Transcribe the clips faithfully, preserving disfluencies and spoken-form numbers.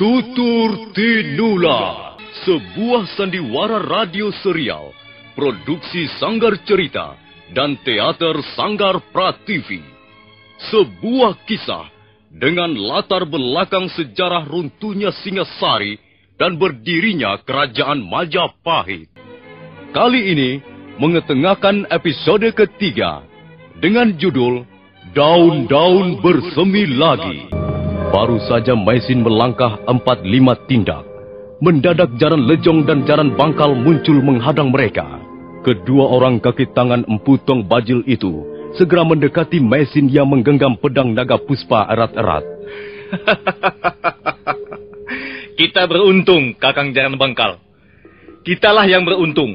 Tutur Tinular, sebuah sandiwara radio serial, produksi Sanggar Cerita dan Teater Sanggar Prativi. Sebuah kisah dengan latar belakang sejarah runtuhnya Singhasari dan berdirinya Kerajaan Majapahit. Kali ini mengetengahkan episode ketiga dengan judul Daun-Daun Bersemi Lagi. Baru saja Mei Sin melangkah empat lima tindak, mendadak Jaran Lejong dan Jaran Bangkal muncul menghadang mereka. Kedua orang kaki tangan Empu Tong Bajil itu segera mendekati Mei Sin yang menggenggam pedang Naga Puspa erat-erat. Kita beruntung, Kakang Jaran Bangkal. Kitalah yang beruntung,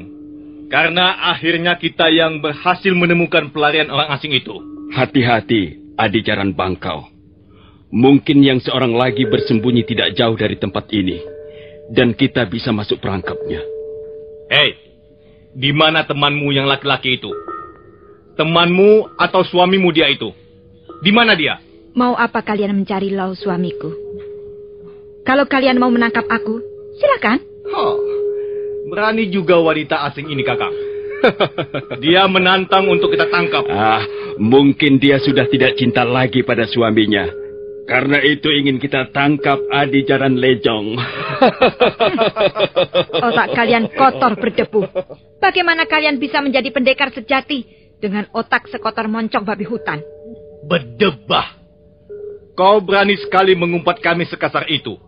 karena akhirnya kita yang berhasil menemukan pelarian orang asing itu. Hati-hati, adik Jaran Bangkal. Mungkin yang seorang lagi bersembunyi tidak jauh dari tempat ini, dan kita bisa masuk perangkapnya. Hei, di mana temanmu yang laki-laki itu? Temanmu atau suamimu dia itu? Di mana dia? Mau apa kalian mencari Lau suamiku? Kalau kalian mau menangkap aku, silakan. Oh, berani juga wanita asing ini, Kakang. Dia menantang untuk kita tangkap. Ah, mungkin dia sudah tidak cinta lagi pada suaminya. Karena itu ingin kita tangkap Adi Jaran Lejong. Otak kalian kotor berdebu. Bagaimana kalian bisa menjadi pendekar sejati dengan otak sekotor moncong babi hutan? Bedebah. Kau berani sekali mengumpat kami sekasar itu.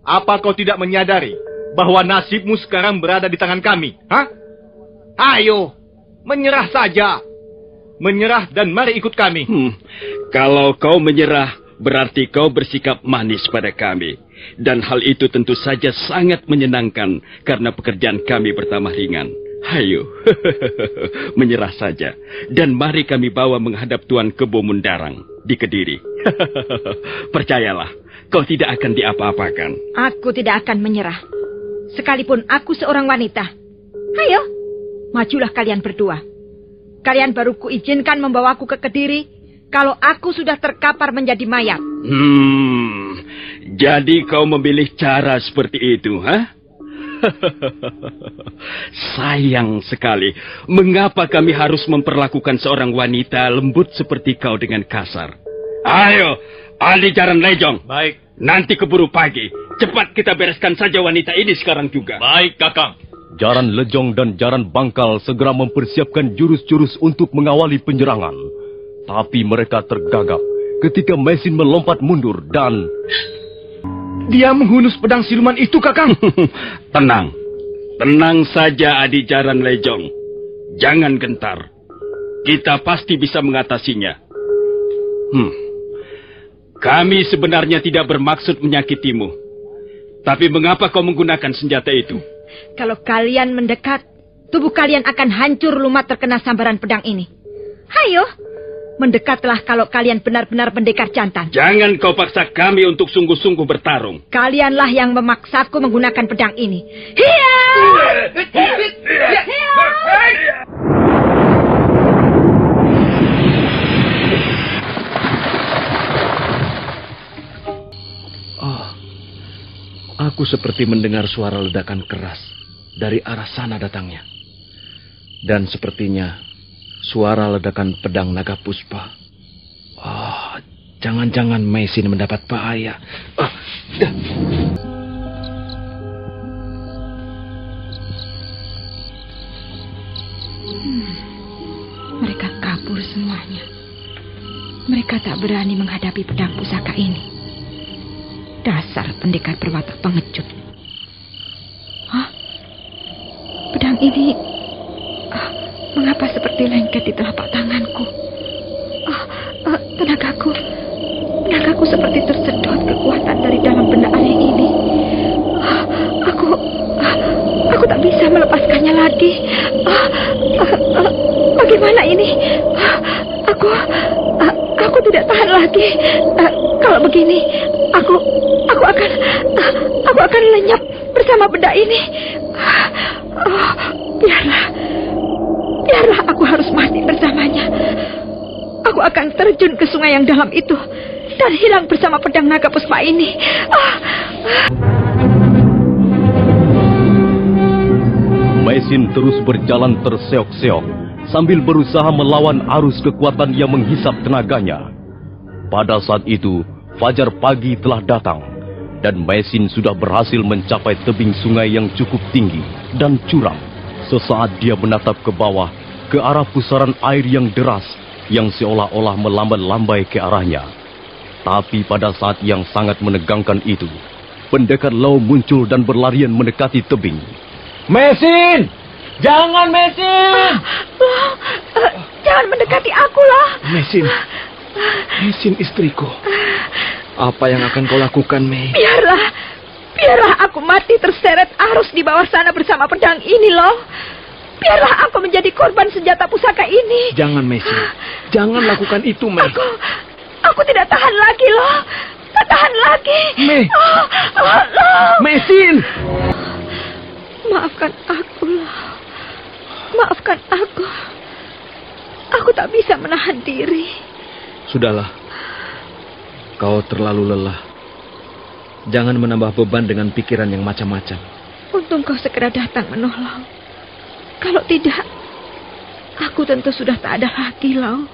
Apa kau tidak menyadari bahwa nasibmu sekarang berada di tangan kami? Hah? Ayo, menyerah saja. Menyerah dan mari ikut kami. Hmm, kalau kau menyerah, berarti kau bersikap manis pada kami. Dan hal itu tentu saja sangat menyenangkan, karena pekerjaan kami bertambah ringan. Hayo, menyerah saja. Dan mari kami bawa menghadap Tuan Kebo Mundarang di Kediri. Percayalah, kau tidak akan diapa-apakan. Aku tidak akan menyerah, sekalipun aku seorang wanita. Hayo, majulah kalian berdua. Kalian baru kuizinkan membawaku ke Kediri kalau aku sudah terkapar menjadi mayat. Hmm, jadi kau memilih cara seperti itu, ha? Sayang sekali, mengapa kami harus memperlakukan seorang wanita lembut seperti kau dengan kasar? Ayo, Ali Jaran Lejong. Baik. Nanti keburu pagi, cepat kita bereskan saja wanita ini sekarang juga. Baik, Kakang. Jaran Lejong dan Jaran Bangkal segera mempersiapkan jurus-jurus untuk mengawali penyerangan. Tapi mereka tergagap ketika Mei Sin melompat mundur dan... Dia menghunus pedang siluman itu, Kakang. Tenang. Tenang saja, Adi Jaran Lejong. Jangan gentar. Kita pasti bisa mengatasinya. Hmm. Kami sebenarnya tidak bermaksud menyakitimu. Tapi mengapa kau menggunakan senjata itu? Kalau kalian mendekat, tubuh kalian akan hancur lumat terkena sambaran pedang ini. Hayo, mendekatlah kalau kalian benar-benar pendekar jantan. Jangan kau paksa kami untuk sungguh-sungguh bertarung. Kalianlah yang memaksaku menggunakan pedang ini. Hiya! Hiya! Hiya! Oh, aku seperti mendengar suara ledakan keras dari arah sana datangnya. Dan sepertinya suara ledakan pedang Naga Puspa. Oh, jangan-jangan Mei Sin mendapat bahaya. Oh. Hmm, mereka kabur semuanya. Mereka tak berani menghadapi pedang pusaka ini. Dasar pendekar berwatak pengecut. Hah? Pedang ini... Ah. Mengapa seperti lengket di telapak tanganku? Oh, uh, tenagaku, tenagaku seperti tersedot kekuatan dari dalam benda aneh ini. Oh, aku, uh, aku tak bisa melepaskannya lagi. Oh, uh, uh, bagaimana ini? Oh, aku, uh, aku tidak tahan lagi. Uh, kalau begini, aku, aku akan, uh, aku akan lenyap bersama benda ini. Oh, biarlah. Biarlah aku harus mati bersamanya. Aku akan terjun ke sungai yang dalam itu dan hilang bersama pedang Naga Puspa ini. Ah. Sin terus berjalan terseok-seok sambil berusaha melawan arus kekuatan yang menghisap tenaganya. Pada saat itu, fajar pagi telah datang dan Mei Sin sudah berhasil mencapai tebing sungai yang cukup tinggi dan curam. Sesaat dia menatap ke bawah ke arah pusaran air yang deras yang seolah-olah melambai-lambai ke arahnya. Tapi pada saat yang sangat menegangkan itu, pendekar Lau muncul dan berlarian mendekati tebing. Mei Sin! Jangan, Mei Sin! Bang, uh, jangan mendekati aku lah. Mei Sin, Mei Sin istriku. Apa yang akan kau lakukan, Mei? Biarlah, biarlah aku mati terseret arus di bawah sana bersama pedang ini, loh. Biarlah aku menjadi korban senjata pusaka ini. Jangan, Mei Sin, jangan lakukan itu, Mei. Aku, aku tidak tahan lagi, loh. Tahan lagi, Mei. Oh, oh, Mei Sin. Maafkan aku, loh. Maafkan aku. Aku tak bisa menahan diri. Sudahlah, kau terlalu lelah. Jangan menambah beban dengan pikiran yang macam-macam. Untung kau segera datang menolong. Kalau tidak, aku tentu sudah tak ada lagi, loh.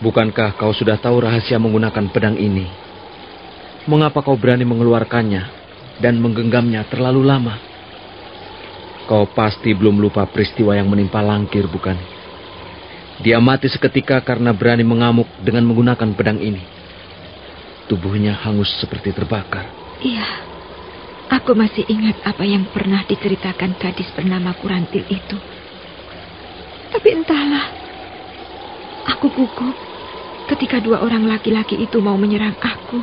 Bukankah kau sudah tahu rahasia menggunakan pedang ini? Mengapa kau berani mengeluarkannya dan menggenggamnya terlalu lama? Kau pasti belum lupa peristiwa yang menimpa Langkir, bukan? Dia mati seketika karena berani mengamuk dengan menggunakan pedang ini. Tubuhnya hangus seperti terbakar. Iya, aku masih ingat apa yang pernah diceritakan gadis bernama Kurantil itu. Tapi entahlah, aku gugup ketika dua orang laki-laki itu mau menyerang aku.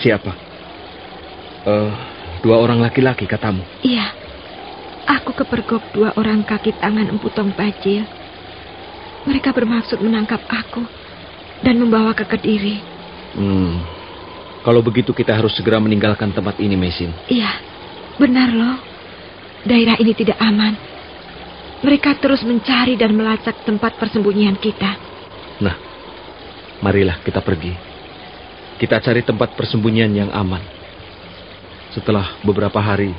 Siapa? Uh, dua orang laki-laki katamu? Iya. Aku kepergok dua orang kaki tangan Empu Tong Bajil. Mereka bermaksud menangkap aku dan membawa ke Kediri. Hmm. Kalau begitu kita harus segera meninggalkan tempat ini, Mei Sin. Iya. Benar, loh. Daerah ini tidak aman. Mereka terus mencari dan melacak tempat persembunyian kita. Nah, marilah kita pergi. Kita cari tempat persembunyian yang aman. Setelah beberapa hari,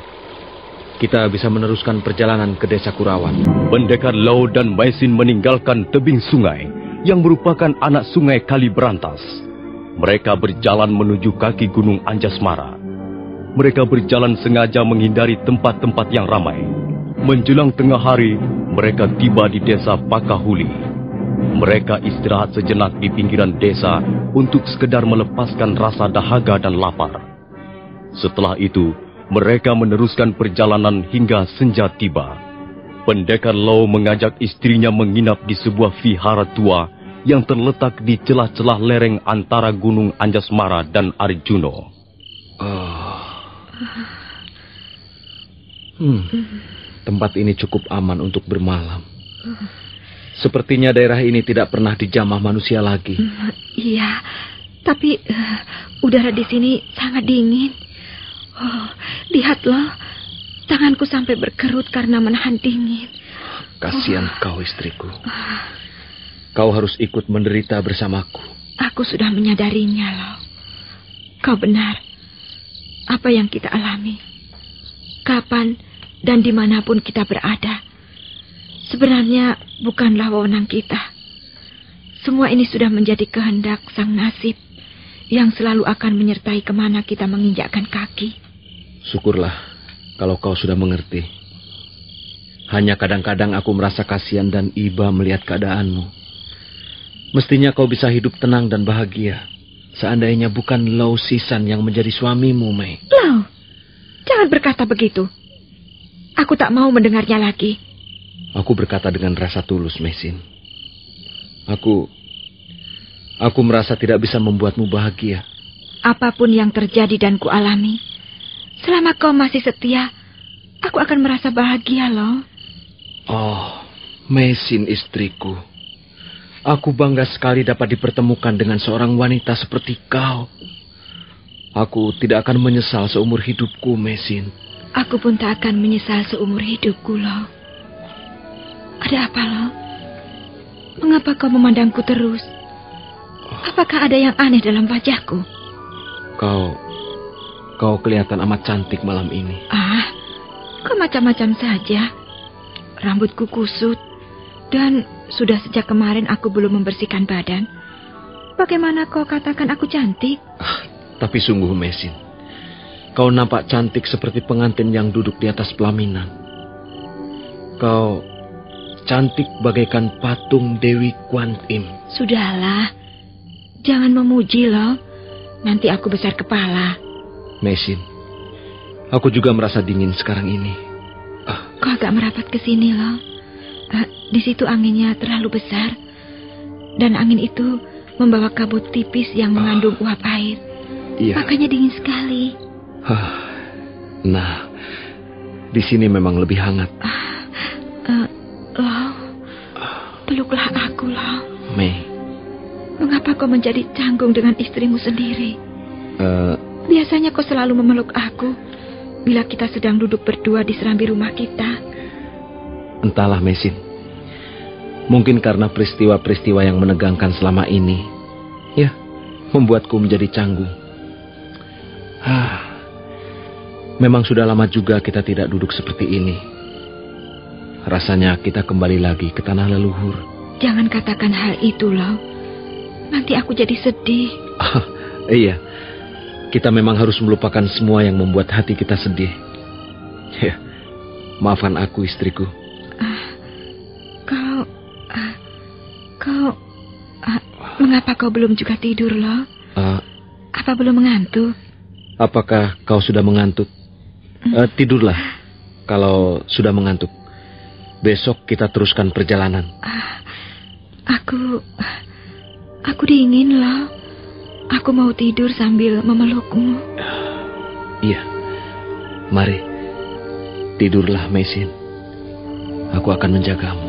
kita bisa meneruskan perjalanan ke desa Kurawan. Pendekar Lau dan Mei Sin meninggalkan tebing sungai yang merupakan anak sungai Kali Brantas. Mereka berjalan menuju kaki gunung Anjasmara. Mereka berjalan sengaja menghindari tempat-tempat yang ramai. Menjelang tengah hari, mereka tiba di desa Pakahuli. Mereka istirahat sejenak di pinggiran desa untuk sekedar melepaskan rasa dahaga dan lapar. Setelah itu, mereka meneruskan perjalanan hingga senja tiba. Pendekar Lau mengajak istrinya menginap di sebuah vihara tua yang terletak di celah-celah lereng antara Gunung Anjasmara dan Arjuno. Oh. Hmm. Tempat ini cukup aman untuk bermalam. Sepertinya daerah ini tidak pernah dijamah manusia lagi. Mm, iya, tapi uh, udara di sini sangat dingin. Oh, lihatlah, tanganku sampai berkerut karena menahan dingin. Kasihan oh. Kau, istriku. Uh, kau harus ikut menderita bersamaku. Aku sudah menyadarinya, loh. Kau benar. Apa yang kita alami, kapan dan dimanapun kita berada, sebenarnya bukanlah wewenang kita. Semua ini sudah menjadi kehendak sang nasib yang selalu akan menyertai kemana kita menginjakkan kaki. Syukurlah kalau kau sudah mengerti. Hanya kadang-kadang aku merasa kasihan dan iba melihat keadaanmu. Mestinya kau bisa hidup tenang dan bahagia seandainya bukan Lo Si San yang menjadi suamimu, Mei. Lo, jangan berkata begitu. Aku tak mau mendengarnya lagi. Aku berkata dengan rasa tulus, Mei Sin. Aku... Aku merasa tidak bisa membuatmu bahagia. Apapun yang terjadi dan kualami, selama kau masih setia, aku akan merasa bahagia, loh. Oh, Mei Sin istriku. Aku bangga sekali dapat dipertemukan dengan seorang wanita seperti kau. Aku tidak akan menyesal seumur hidupku, Mei Sin. Aku pun tak akan menyesal seumur hidupku, loh. Ada apa, Lo? Mengapa kau memandangku terus? Apakah ada yang aneh dalam wajahku? Kau... Kau kelihatan amat cantik malam ini. Ah, kau macam-macam saja. Rambutku kusut, dan sudah sejak kemarin aku belum membersihkan badan. Bagaimana kau katakan aku cantik? Tapi sungguh, Mei Sin, kau nampak cantik seperti pengantin yang duduk di atas pelaminan. Kau cantik bagaikan patung Dewi Kwan Im. Sudahlah, jangan memuji loh, nanti aku besar kepala. Mei Sin, aku juga merasa dingin sekarang ini. Kau agak merapat ke sini loh. Uh, di situ anginnya terlalu besar, dan angin itu membawa kabut tipis yang mengandung uh, uap air. Iya. Makanya dingin sekali. Uh, nah, di sini memang lebih hangat. Uh, uh, loh, peluklah aku loh. Mei, mengapa kau menjadi canggung dengan istrimu sendiri? Uh, Biasanya kau selalu memeluk aku bila kita sedang duduk berdua di serambi rumah kita. Entahlah, Mei Sin, mungkin karena peristiwa-peristiwa yang menegangkan selama ini, ya, membuatku menjadi canggung. ah, Memang sudah lama juga kita tidak duduk seperti ini. Rasanya kita kembali lagi ke tanah leluhur. Jangan katakan hal itu loh, nanti aku jadi sedih. ah, Iya, kita memang harus melupakan semua yang membuat hati kita sedih. Ya, maafkan aku, istriku. Uh, kau, uh, kau, uh, mengapa kau belum juga tidur loh? Uh, Apa belum mengantuk? Apakah kau sudah mengantuk? Uh, tidurlah, kalau sudah mengantuk. Besok kita teruskan perjalanan. Uh, aku, uh, aku dingin loh. Aku mau tidur sambil memelukmu. Iya, mari. Tidurlah, Mei Sin. Aku akan menjagamu.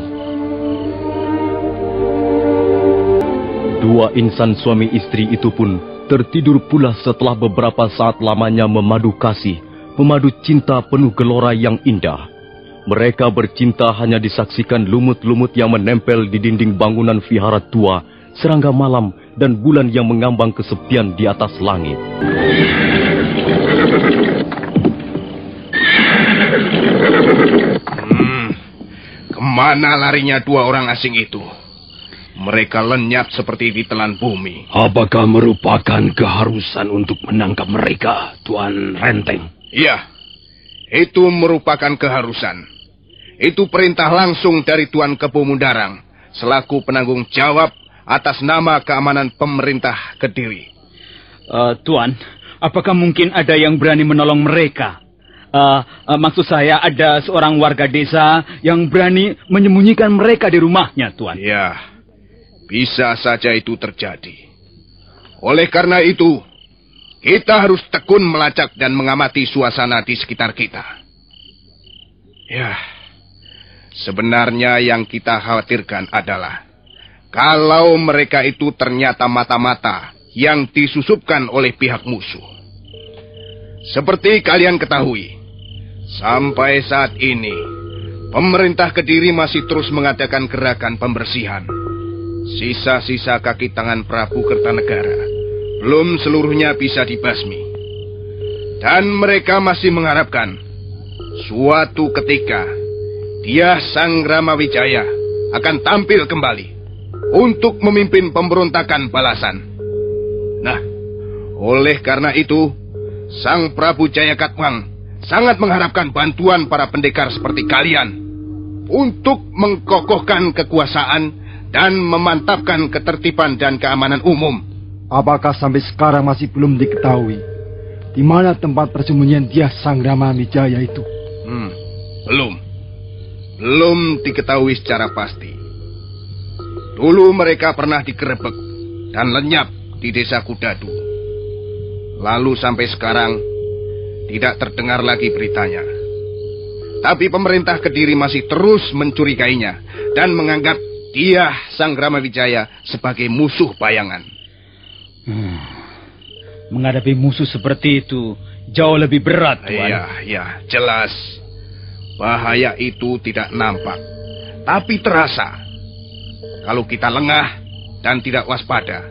Dua insan suami istri itu pun tertidur pula setelah beberapa saat lamanya memadu kasih, memadu cinta penuh gelora yang indah. Mereka bercinta hanya disaksikan lumut-lumut yang menempel di dinding bangunan vihara tua, serangga malam, dan bulan yang mengambang kesepian di atas langit. Hmm, kemana larinya dua orang asing itu? Mereka lenyap seperti ditelan bumi. Apakah merupakan keharusan untuk menangkap mereka, Tuan Renteng? Iya, itu merupakan keharusan. Itu perintah langsung dari Tuan Kebo Mundarang, selaku penanggung jawab atas nama keamanan pemerintah Kediri. Uh, Tuan, apakah mungkin ada yang berani menolong mereka? Uh, uh, maksud saya ada seorang warga desa yang berani menyembunyikan mereka di rumahnya, Tuan. Ya, bisa saja itu terjadi. Oleh karena itu, kita harus tekun melacak dan mengamati suasana di sekitar kita. Ya, sebenarnya yang kita khawatirkan adalah kalau mereka itu ternyata mata-mata yang disusupkan oleh pihak musuh. Seperti kalian ketahui, sampai saat ini, pemerintah Kediri masih terus mengadakan gerakan pembersihan. Sisa-sisa kaki tangan Prabu Kertanegara belum seluruhnya bisa dibasmi. Dan mereka masih mengharapkan suatu ketika dia, Sang Rama Wijaya, akan tampil kembali untuk memimpin pemberontakan balasan. Nah, oleh karena itu, Sang Prabu Jayakatwang sangat mengharapkan bantuan para pendekar seperti kalian untuk mengkokohkan kekuasaan dan memantapkan ketertiban dan keamanan umum. Apakah sampai sekarang masih belum diketahui di mana tempat persembunyian dia, Sang Rama Wijaya itu? Hmm, belum. Belum diketahui secara pasti. Dulu mereka pernah digerebek dan lenyap di desa Kudadu. Lalu sampai sekarang tidak terdengar lagi beritanya. Tapi pemerintah Kediri masih terus mencurigainya dan menganggap dia, Sang Rama Wijaya, sebagai musuh bayangan. Hmm. Menghadapi musuh seperti itu jauh lebih berat, Tuan. Iya, iya, jelas. Bahaya itu tidak nampak, tapi terasa. Kalau kita lengah dan tidak waspada,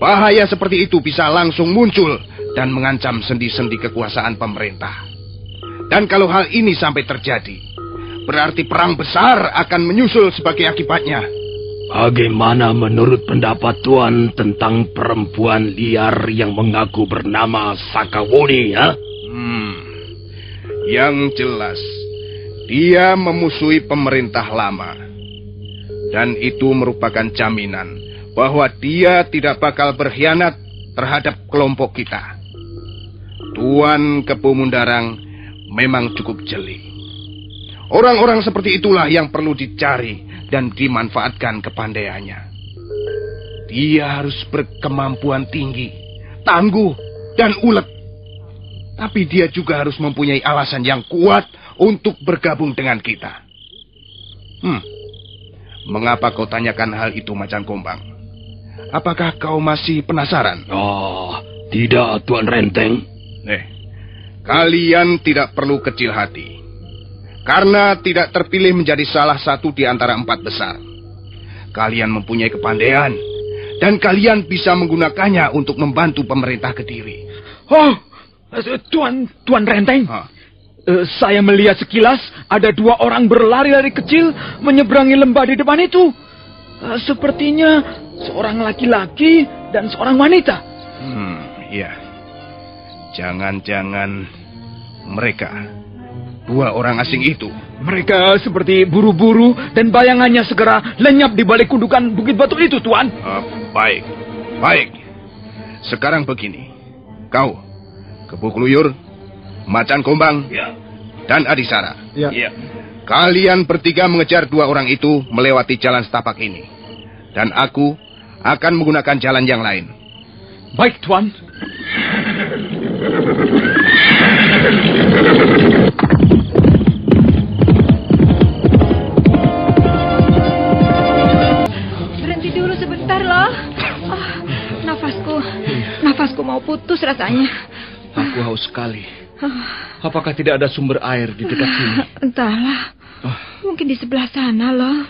bahaya seperti itu bisa langsung muncul dan mengancam sendi-sendi kekuasaan pemerintah. Dan kalau hal ini sampai terjadi, Berarti perang besar akan menyusul sebagai akibatnya. Bagaimana menurut pendapat Tuan tentang perempuan liar yang mengaku bernama Sakawuni, ya? Hmm, yang jelas, dia memusuhi pemerintah lama. Dan itu merupakan jaminan bahwa dia tidak bakal berkhianat terhadap kelompok kita. Tuan Kebo Mundarang memang cukup jeli. Orang-orang seperti itulah yang perlu dicari dan dimanfaatkan kepandaiannya. Dia harus berkemampuan tinggi, tangguh, dan ulet. Tapi dia juga harus mempunyai alasan yang kuat untuk bergabung dengan kita. Hmm, mengapa kau tanyakan hal itu, Macan Kumbang? Apakah kau masih penasaran? Oh, tidak, Tuan Renteng. Eh, kalian tidak perlu kecil hati. Karena tidak terpilih menjadi salah satu di antara empat besar. Kalian mempunyai kepandaian, dan kalian bisa menggunakannya untuk membantu pemerintah Kediri. Oh, Tuan, Tuan Renteng, ha? Uh, saya melihat sekilas ada dua orang berlari-lari kecil menyeberangi lembah di depan itu. Uh, sepertinya seorang laki-laki dan seorang wanita. Hmm, iya. Jangan-jangan mereka... Dua orang asing itu. Mereka seperti buru-buru dan bayangannya segera lenyap di balik gundukan bukit batu itu, Tuan. Uh, baik, baik. Sekarang begini. Kau, Kebo Kluyur, Macan Kumbang, ya, dan Adisara. Ya. Ya. Kalian bertiga mengejar dua orang itu melewati jalan setapak ini. Dan aku akan menggunakan jalan yang lain. Baik, Tuan. Mau putus rasanya. Aku haus sekali. Apakah tidak ada sumber air di dekat sini? Entahlah. Mungkin di sebelah sana loh.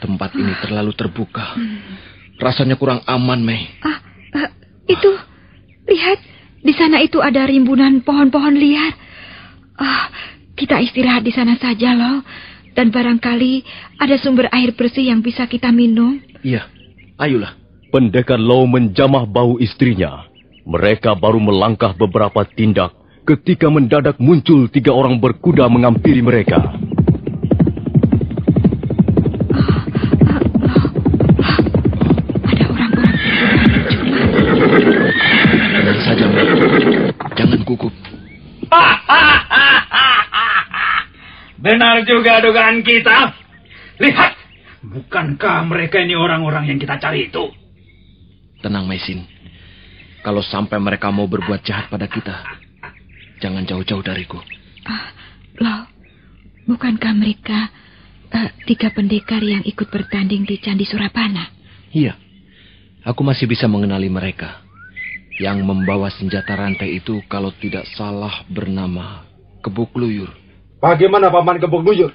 Tempat ini terlalu terbuka. Rasanya kurang aman, Mei. Ah, ah, itu. Lihat. Di sana itu ada rimbunan pohon-pohon liar. Ah, kita istirahat di sana saja loh. Dan barangkali ada sumber air bersih yang bisa kita minum. Iya. Ayolah. Pendekar Lo menjamah bau istrinya. Mereka baru melangkah beberapa tindak ketika mendadak muncul tiga orang berkuda menghampiri mereka. Ada orang-orang berkuda. Saja, jangan gugup. Benar juga dugaan kita. Lihat, bukankah mereka ini orang-orang yang kita cari itu? Tenang, Mei Sin. Kalau sampai mereka mau berbuat jahat pada kita, jangan jauh-jauh dariku. Uh, Loh, bukankah mereka uh, tiga pendekar yang ikut bertanding di Candi Surapana? Iya, aku masih bisa mengenali mereka. Yang membawa senjata rantai itu kalau tidak salah bernama Kebo Kluyur. Bagaimana Paman Kebo Kluyur?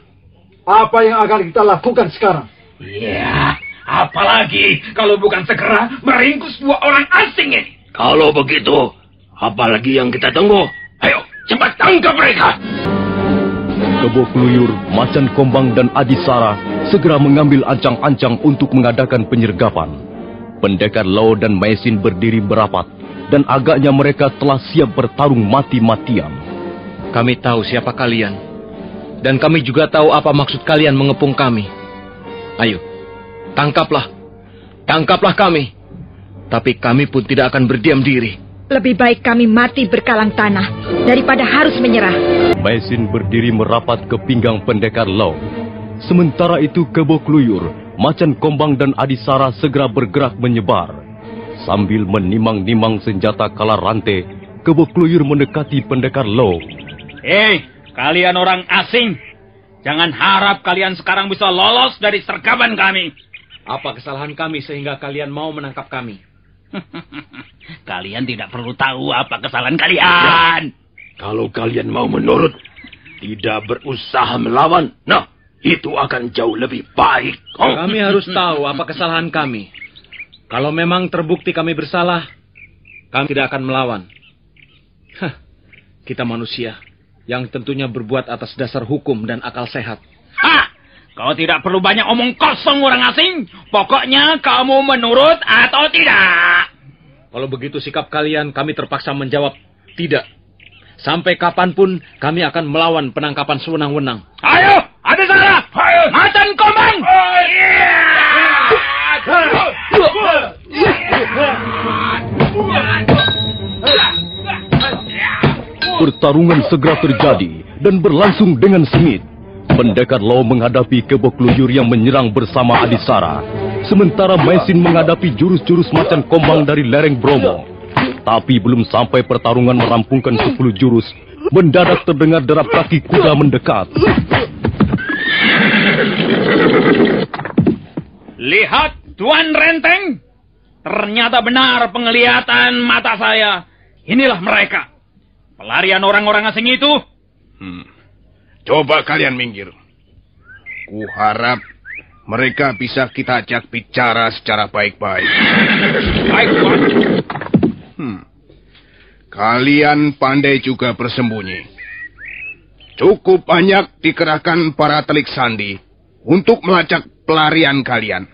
Apa yang akan kita lakukan sekarang? Iya, yeah, apalagi kalau bukan segera meringkus dua orang asing ini. Kalau begitu, apalagi yang kita tunggu? Ayo, cepat tangkap mereka! Kebo Kluyur, Macan Kumbang, dan Adisara segera mengambil ancang-ancang untuk mengadakan penyergapan. Pendekar Lo dan Mei Sin berdiri berapat, dan agaknya mereka telah siap bertarung mati-matian. Kami tahu siapa kalian, dan kami juga tahu apa maksud kalian mengepung kami. Ayo, tangkaplah, tangkaplah kami! Tapi kami pun tidak akan berdiam diri. Lebih baik kami mati berkalang tanah daripada harus menyerah. Mei Sin berdiri merapat ke pinggang pendekar Lo. Sementara itu Kebo Kluyur, Macan Kumbang, dan Adisara segera bergerak menyebar. Sambil menimang-nimang senjata kala rantai, Kebo Kluyur mendekati pendekar Lo. Hei, kalian orang asing, jangan harap kalian sekarang bisa lolos dari sergapan kami. Apa kesalahan kami sehingga kalian mau menangkap kami? Kalian tidak perlu tahu apa kesalahan kalian. Kalau kalian mau menurut, tidak berusaha melawan, nah itu akan jauh lebih baik. Oh. Kami harus tahu apa kesalahan kami. Kalau memang terbukti kami bersalah, kami tidak akan melawan. Hah, kita manusia yang tentunya berbuat atas dasar hukum dan akal sehat. Hah! Kau tidak perlu banyak omong kosong orang asing. Pokoknya kamu menurut atau tidak. Kalau begitu sikap kalian, kami terpaksa menjawab tidak. Sampai kapanpun kami akan melawan penangkapan sewenang-wenang. Ayo, Adisara! Ayo, Macan Kumbang! Pertarungan segera terjadi dan berlangsung dengan sengit. Pendekar Lo menghadapi Kebo Kluyur yang menyerang bersama Adisara. Sementara Mei Sin menghadapi jurus-jurus Macan Kumbang dari lereng Bromo. Tapi belum sampai pertarungan merampungkan sepuluh jurus, mendadak terdengar derap kaki kuda mendekat. Lihat, Tuan Renteng. Ternyata benar penglihatan mata saya. Inilah mereka. Pelarian orang-orang asing itu. Hmm. Coba kalian minggir. Kuharap mereka bisa kita ajak bicara secara baik-baik. Baik, Tuan. Hmm. Kalian pandai juga bersembunyi. Cukup banyak dikerahkan para telik sandi untuk melacak pelarian kalian.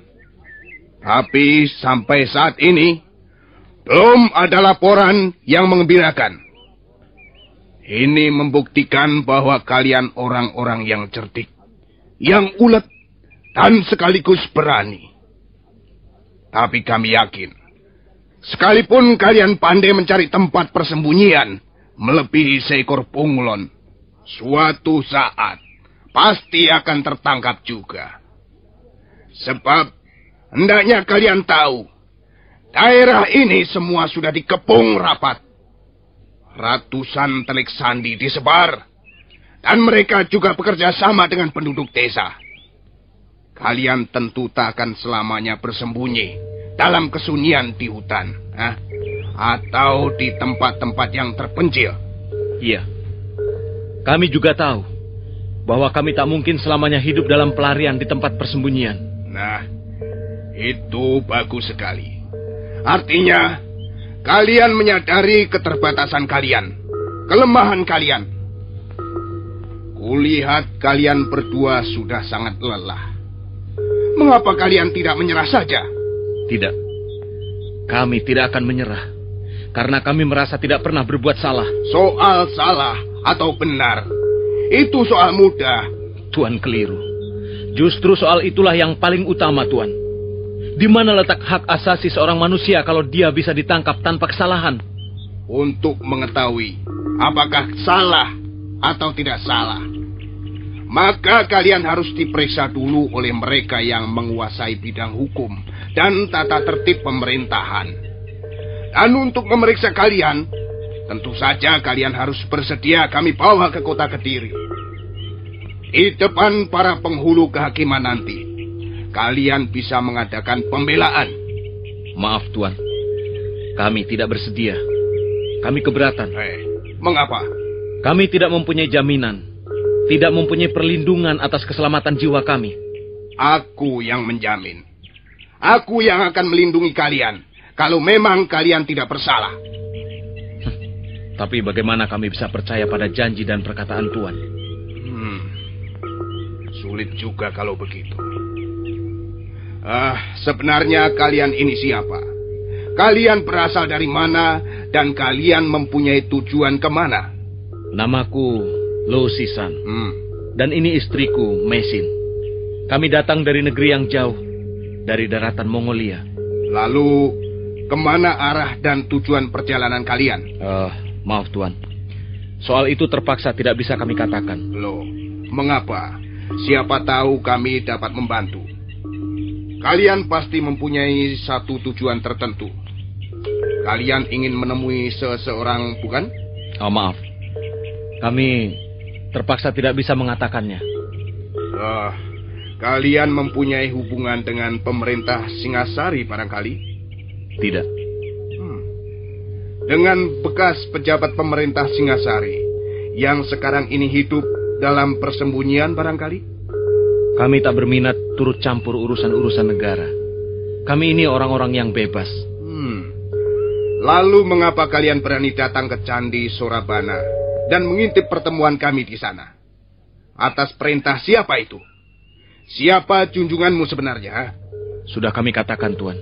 Tapi sampai saat ini, belum ada laporan yang mengembirakan. Ini membuktikan bahwa kalian orang-orang yang cerdik, yang ulet, dan sekaligus berani. Tapi kami yakin, sekalipun kalian pandai mencari tempat persembunyian, melebihi seekor pungulon, suatu saat pasti akan tertangkap juga. Sebab, hendaknya kalian tahu, daerah ini semua sudah dikepung rapat. Ratusan telik sandi disebar, dan mereka juga bekerja sama dengan penduduk desa. Kalian tentu tak akan selamanya bersembunyi dalam kesunyian di hutan, eh? atau di tempat-tempat yang terpencil. Iya, kami juga tahu bahwa kami tak mungkin selamanya hidup dalam pelarian di tempat persembunyian. Nah, itu bagus sekali. Artinya, kalian menyadari keterbatasan kalian, kelemahan kalian. Kulihat kalian berdua sudah sangat lelah. Mengapa kalian tidak menyerah saja? Tidak. Kami tidak akan menyerah. Karena kami merasa tidak pernah berbuat salah. Soal salah atau benar, itu soal mudah. Tuan keliru. Justru soal itulah yang paling utama, Tuan. Di mana letak hak asasi seorang manusia kalau dia bisa ditangkap tanpa kesalahan? Untuk mengetahui apakah salah atau tidak salah, maka kalian harus diperiksa dulu oleh mereka yang menguasai bidang hukum dan tata tertib pemerintahan. Dan untuk memeriksa kalian, tentu saja kalian harus bersedia kami bawa ke kota Kediri. Di depan para penghulu kehakiman nanti, kalian bisa mengadakan pembelaan. Maaf, Tuan. Kami tidak bersedia. Kami keberatan. Eh, mengapa? Kami tidak mempunyai jaminan. Tidak mempunyai perlindungan atas keselamatan jiwa kami. Aku yang menjamin. Aku yang akan melindungi kalian. Kalau memang kalian tidak bersalah. Tapi bagaimana kami bisa percaya pada janji dan perkataan Tuan? Hmm. Sulit juga kalau begitu. Ah, sebenarnya kalian ini siapa? Kalian berasal dari mana? Dan kalian mempunyai tujuan kemana? Namaku Lo Si San. hmm. Dan ini istriku, Mei Sin. Kami datang dari negeri yang jauh, dari daratan Mongolia. Lalu, kemana arah dan tujuan perjalanan kalian? Uh, maaf, Tuan. Soal itu terpaksa tidak bisa kami katakan. Loh, mengapa? Siapa tahu kami dapat membantu. Kalian pasti mempunyai satu tujuan tertentu. Kalian ingin menemui seseorang, bukan? Oh, maaf. Kami terpaksa tidak bisa mengatakannya. Uh, kalian mempunyai hubungan dengan pemerintah Singhasari barangkali? Tidak. Hmm. Dengan bekas pejabat pemerintah Singhasari yang sekarang ini hidup dalam persembunyian barangkali? Kami tak berminat turut campur urusan-urusan negara. Kami ini orang-orang yang bebas. Hmm. Lalu mengapa kalian berani datang ke Candi Sorabana dan mengintip pertemuan kami di sana? Atas perintah siapa itu? Siapa junjunganmu sebenarnya? Sudah kami katakan, Tuan.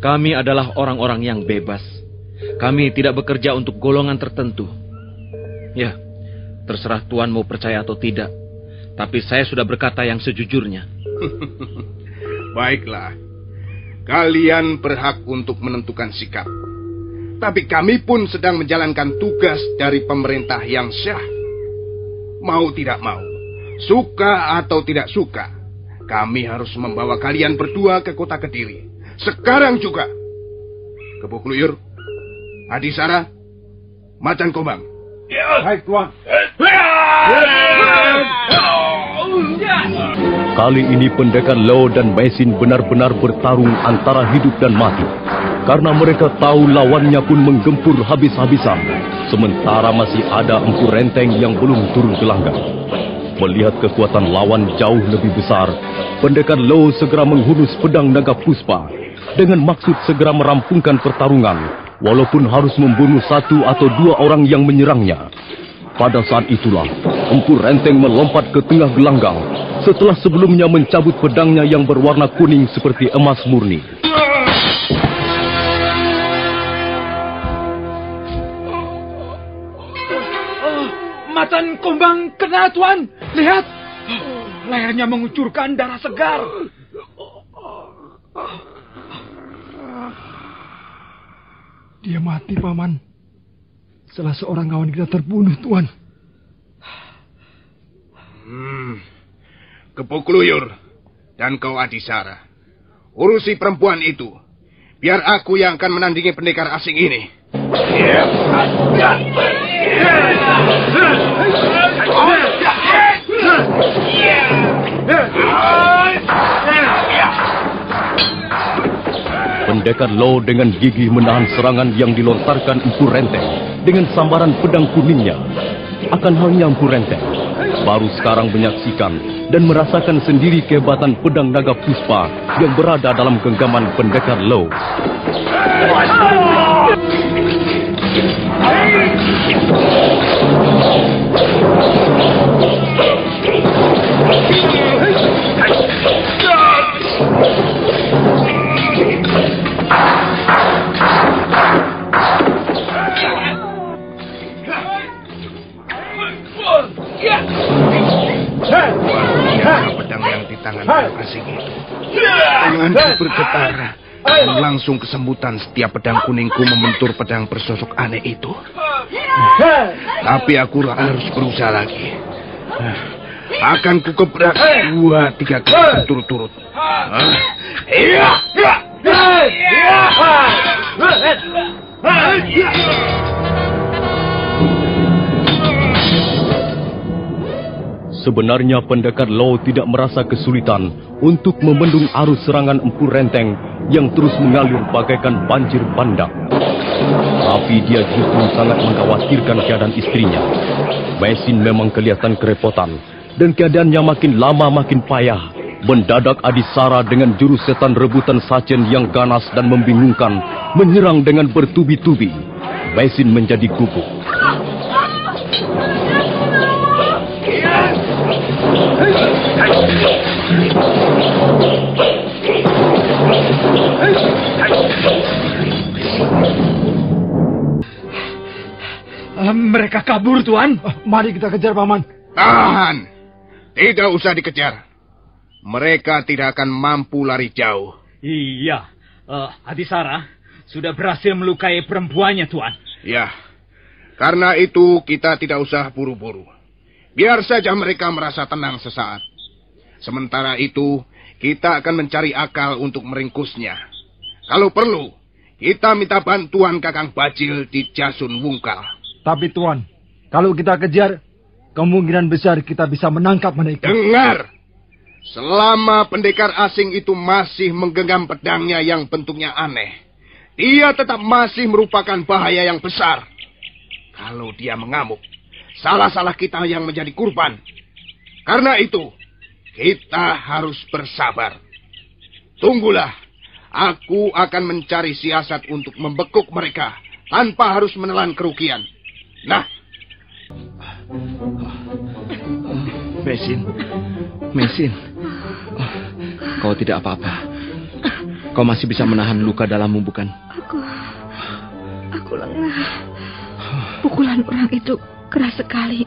Kami adalah orang-orang yang bebas. Kami tidak bekerja untuk golongan tertentu. Ya, terserah Tuan mau percaya atau tidak. Tapi saya sudah berkata yang sejujurnya. Baiklah. Kalian berhak untuk menentukan sikap. Tapi kami pun sedang menjalankan tugas dari pemerintah yang syah. Mau tidak mau, suka atau tidak suka, kami harus membawa kalian berdua ke kota Kediri. Sekarang juga. Kebo Kluyur, Adisara, Macan Kumbang. Baik, Tuan. Kali ini pendekar Lo dan Mei Sin benar-benar bertarung antara hidup dan mati. Karena mereka tahu lawannya pun menggempur habis-habisan. Sementara masih ada Empu Renteng yang belum turun ke langkah. Melihat kekuatan lawan jauh lebih besar, pendekar Lo segera menghunus pedang Naga Puspa dengan maksud segera merampungkan pertarungan, walaupun harus membunuh satu atau dua orang yang menyerangnya. Pada saat itulah Empu Renteng melompat ke tengah gelanggang setelah sebelumnya mencabut pedangnya yang berwarna kuning seperti emas murni. Macan Kumbang kena, Tuan. Lihat, lehernya mengucurkan darah segar. Dia mati, Paman. Salah seorang kawan kita terbunuh, Tuan. Hmm. Kebo Kluyur dan kau Adisara, urusi perempuan itu. Biar aku yang akan menandingi pendekar asing ini. Pendekar Lo dengan gigih menahan serangan yang dilontarkan Empu Renteng dengan sambaran pedang kuningnya. Akan halnya Empu Renteng baru sekarang menyaksikan dan merasakan sendiri kehebatan pedang Naga Puspa yang berada dalam genggaman pendekar Lo. Pedang yang di tangan asing itu, tanganku bergetar. Langsung kesembutan setiap pedang kuningku membentur pedang bersosok aneh itu. Tapi aku harus berusaha lagi. Akan ku gebrak dua tiga kali turut-turut. Sebenarnya pendekar Lo tidak merasa kesulitan untuk membendung arus serangan Empu Renteng yang terus mengalir bagaikan banjir bandang. Tapi dia justru sangat mengkhawatirkan keadaan istrinya. Mei Sin memang kelihatan kerepotan dan keadaannya makin lama makin payah. Mendadak Adisara dengan jurus setan rebutan sajen yang ganas dan membingungkan menyerang dengan bertubi-tubi. Mei Sin menjadi gugup. Mereka kabur, Tuan. Mari kita kejar, Paman. Tahan. Tidak usah dikejar. Mereka tidak akan mampu lari jauh. Iya. uh, Adisara sudah berhasil melukai perempuannya, Tuan. Ya. Karena itu kita tidak usah buru-buru. Biar saja mereka merasa tenang sesaat. Sementara itu, kita akan mencari akal untuk meringkusnya. Kalau perlu, kita minta bantuan Kakang Bajil di Jasun Wungkal. Tapi Tuan, kalau kita kejar, kemungkinan besar kita bisa menangkap mereka. Dengar! Selama pendekar asing itu masih menggenggam pedangnya yang bentuknya aneh, dia tetap masih merupakan bahaya yang besar. Kalau dia mengamuk, salah-salah kita yang menjadi kurban. Karena itu, kita harus bersabar. Tunggulah, aku akan mencari siasat untuk membekuk mereka tanpa harus menelan kerugian. Nah, Mei Sin, Mei Sin, Kau tidak apa-apa. Kau masih bisa menahan luka dalammu, bukan? Aku... Aku lengah. Pukulan orang itu keras sekali.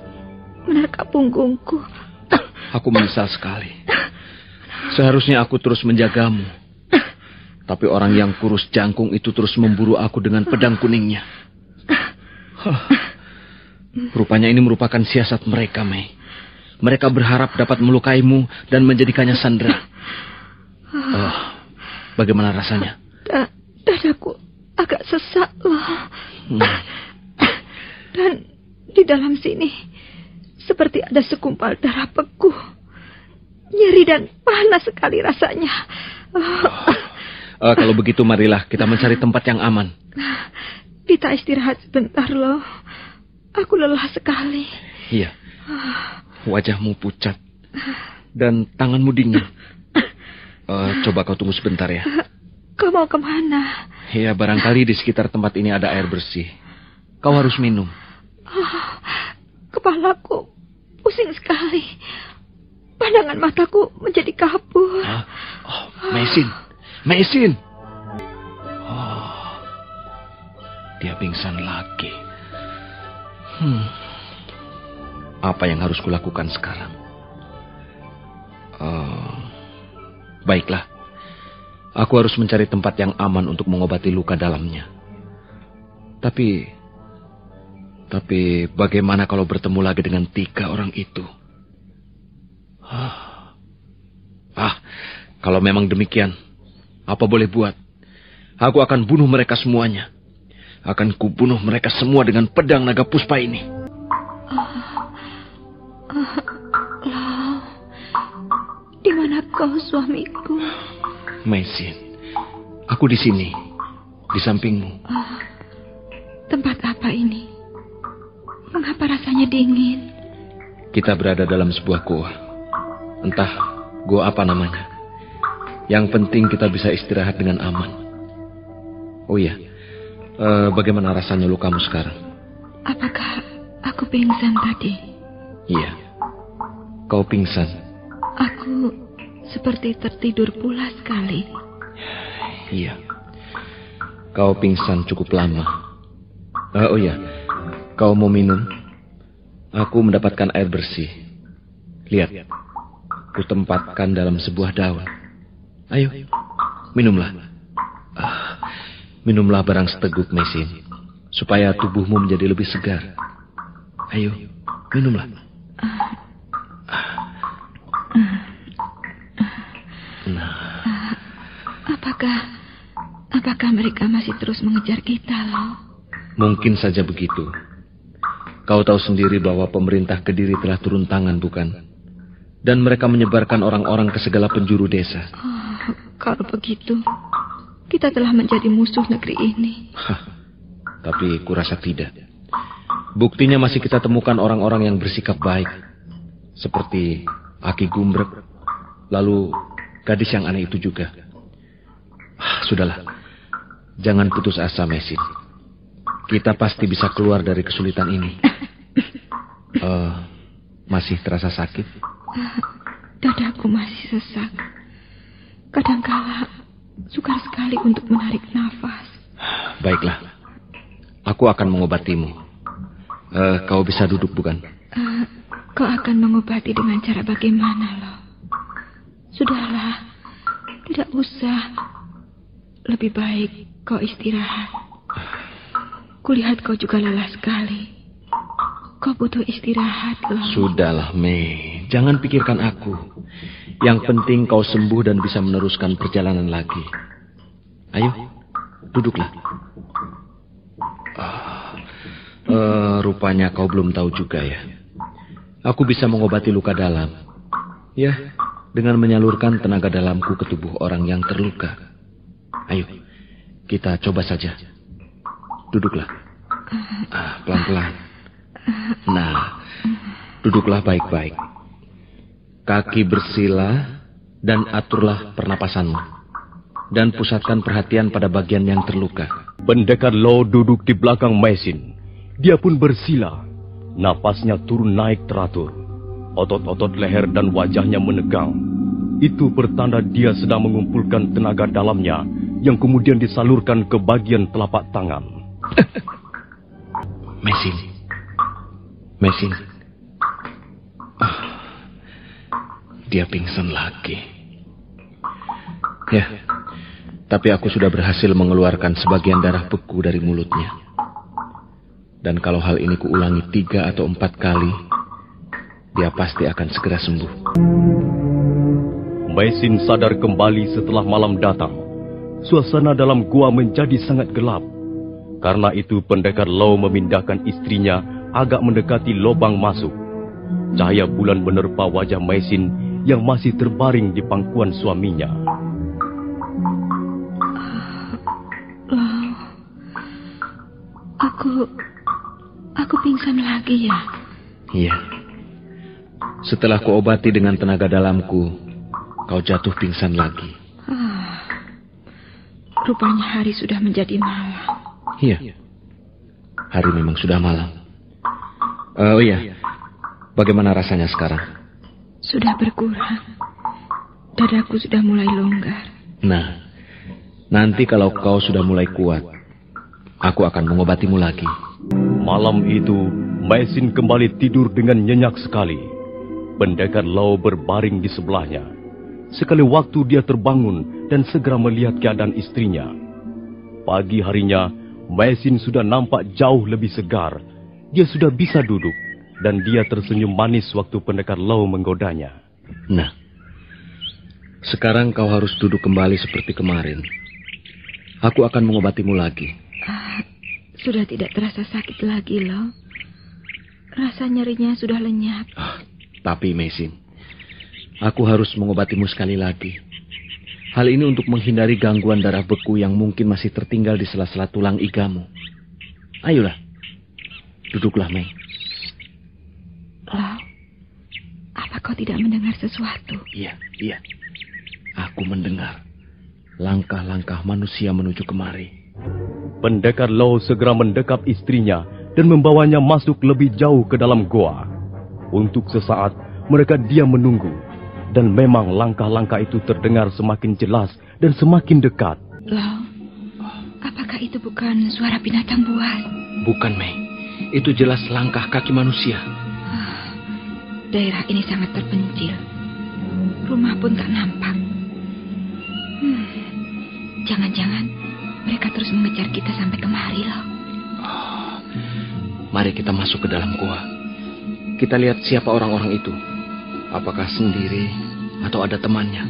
Menerka punggungku. Aku menyesal sekali. Seharusnya aku terus menjagamu. Tapi orang yang kurus jangkung itu terus memburu aku dengan pedang kuningnya. Rupanya ini merupakan siasat mereka, Mei. Mereka berharap dapat melukaimu dan menjadikannya sandera. Oh, bagaimana rasanya? Da, dadaku agak sesak loh. Hmm. Dan di dalam sini seperti ada sekumpal darah beku. Nyeri dan panas sekali rasanya. Oh. Oh, kalau begitu marilah kita mencari tempat yang aman. Kita istirahat sebentar loh. Aku lelah sekali. Iya. Wajahmu pucat dan tanganmu dingin. Uh, coba kau tunggu sebentar ya. Kau mau kemana? Ya, barangkali di sekitar tempat ini ada air bersih. Kau harus minum. Oh, kepalaku pusing sekali. Pandangan mataku menjadi kabur. Huh? Oh, Mei Sin, Mei Sin. Oh, dia pingsan lagi. Hmm. Apa yang harus kulakukan sekarang? Uh, baiklah, aku harus mencari tempat yang aman untuk mengobati luka dalamnya. Tapi, tapi bagaimana kalau bertemu lagi dengan tiga orang itu? Ah, ah, kalau memang demikian, apa boleh buat? Aku akan bunuh mereka semuanya. Akan kubunuh mereka semua dengan pedang naga puspa ini. Oh, oh, oh. Di mana kau, suamiku? Mei Sin, aku di sini, di sampingmu. Oh, tempat apa ini? Mengapa rasanya dingin? Kita berada dalam sebuah goa. Entah goa apa namanya. Yang penting kita bisa istirahat dengan aman. Oh iya. Uh, bagaimana rasanya lukamu sekarang? Apakah aku pingsan tadi? Iya. Kau pingsan. Aku seperti tertidur pula sekali. Iya. Kau pingsan cukup lama. Uh, oh iya. Kau mau minum? Aku mendapatkan air bersih. Lihat. Kutempatkan dalam sebuah daun. Ayo, minumlah. Ah, minumlah barang seteguk, Mei Sin, supaya tubuhmu menjadi lebih segar. Ayo, minumlah. Nah. Apakah, apakah mereka masih terus mengejar kita, loh? Mungkin saja begitu. Kau tahu sendiri bahwa pemerintah Kediri telah turun tangan, bukan? Dan mereka menyebarkan orang-orang ke segala penjuru desa. Oh, kalau begitu, kita telah menjadi musuh negeri ini. Hah, tapi kurasa tidak. Buktinya masih kita temukan orang-orang yang bersikap baik, seperti Aki Gumbrek, lalu gadis yang aneh itu juga. Hah, sudahlah, jangan putus asa, Mei Sin. Kita pasti bisa keluar dari kesulitan ini. uh, Masih terasa sakit? Uh, dadaku masih sesak. Kadangkala sukar sekali untuk menarik nafas. Baiklah, aku akan mengobatimu. Uh, kau bisa duduk, bukan? Uh, kau akan mengobati dengan cara bagaimana, loh? Sudahlah, tidak usah. Lebih baik kau istirahat. Kulihat kau juga lelah sekali. Kau butuh istirahat, loh. Sudahlah, Mei. Jangan pikirkan aku. Yang penting kau sembuh dan bisa meneruskan perjalanan lagi. Ayo, duduklah. Uh, uh, rupanya kau belum tahu juga ya. Aku bisa mengobati luka dalam. Ya, dengan menyalurkan tenaga dalamku ke tubuh orang yang terluka. Ayo, kita coba saja. Duduklah. Uh, pelan-pelan. Nah, duduklah baik-baik. Kaki bersila dan aturlah pernapasanmu. Dan pusatkan perhatian pada bagian yang terluka. Pendekar Lo duduk di belakang Mei Sin. Dia pun bersila. Napasnya turun naik teratur. Otot-otot leher dan wajahnya menegang. itu bertanda dia sedang mengumpulkan tenaga dalamnya yang kemudian disalurkan ke bagian telapak tangan. Mei Sin, Mei Sin, oh, dia pingsan lagi. Ya, tapi aku sudah berhasil mengeluarkan sebagian darah beku dari mulutnya. Dan kalau hal ini kuulangi tiga atau empat kali, dia pasti akan segera sembuh. Mei Sin sadar kembali setelah malam datang. Suasana dalam gua menjadi sangat gelap. Karena itu pendekar Lo memindahkan istrinya agak mendekati lubang masuk. Cahaya bulan menerpa wajah Mei Sin yang masih terbaring di pangkuan suaminya. Lo, aku... Aku pingsan lagi ya? Iya. Setelah kuobati dengan tenaga dalamku, kau jatuh pingsan lagi. Ah, rupanya hari sudah menjadi malam. Iya. Hari memang sudah malam. Uh, oh iya. Bagaimana rasanya sekarang? Sudah berkurang. Dadaku sudah mulai longgar. Nah, nanti kalau kau sudah mulai kuat, aku akan mengobatimu lagi. Malam itu, Mei Sin kembali tidur dengan nyenyak sekali. Pendekar Lo berbaring di sebelahnya. Sekali waktu dia terbangun dan segera melihat keadaan istrinya. Pagi harinya, Mei Sin sudah nampak jauh lebih segar. Dia sudah bisa duduk, dan dia tersenyum manis waktu pendekar Lo menggodanya. Nah, sekarang kau harus duduk kembali seperti kemarin. Aku akan mengobatimu lagi. Uh... Sudah tidak terasa sakit lagi, Lo. Rasa nyerinya sudah lenyap. Oh, tapi, Mei Sin, aku harus mengobatimu sekali lagi. Hal ini untuk menghindari gangguan darah beku yang mungkin masih tertinggal di sela-sela tulang igamu. Ayolah, duduklah, Mei. Lo, apa kau tidak mendengar sesuatu? Iya, iya. Aku mendengar langkah-langkah manusia menuju kemari. Pendekar Lo segera mendekap istrinya dan membawanya masuk lebih jauh ke dalam goa. Untuk sesaat mereka diam menunggu, dan memang langkah-langkah itu terdengar semakin jelas dan semakin dekat. Lo, apakah itu bukan suara binatang buas? Bukan, Mei. Itu jelas langkah kaki manusia. Ah, daerah ini sangat terpencil. Rumah pun tak nampak. Hmm, jangan-jangan mereka terus mengejar kita sampai kemari, Lo. Oh, mari kita masuk ke dalam gua. Kita lihat siapa orang-orang itu. Apakah sendiri atau ada temannya?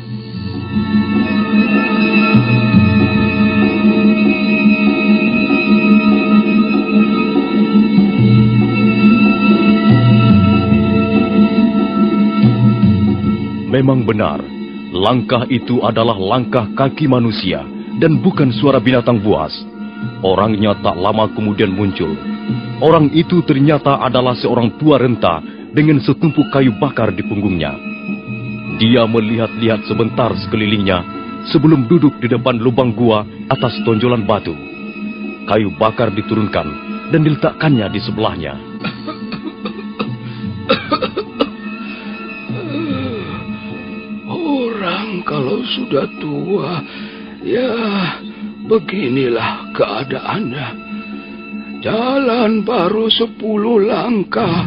Memang benar, langkah itu adalah langkah kaki manusia. Dan bukan suara binatang buas. Orangnya tak lama kemudian muncul. Orang itu ternyata adalah seorang tua renta dengan setumpuk kayu bakar di punggungnya. Dia melihat-lihat sebentar sekelilingnya sebelum duduk di depan lubang gua atas tonjolan batu. Kayu bakar diturunkan dan diletakkannya di sebelahnya. Orang kalau sudah tua, ya, beginilah keadaannya. Jalan baru sepuluh langkah,